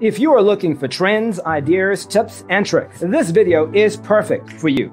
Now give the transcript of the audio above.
If you are looking for trends, ideas, tips, and tricks, this video is perfect for you.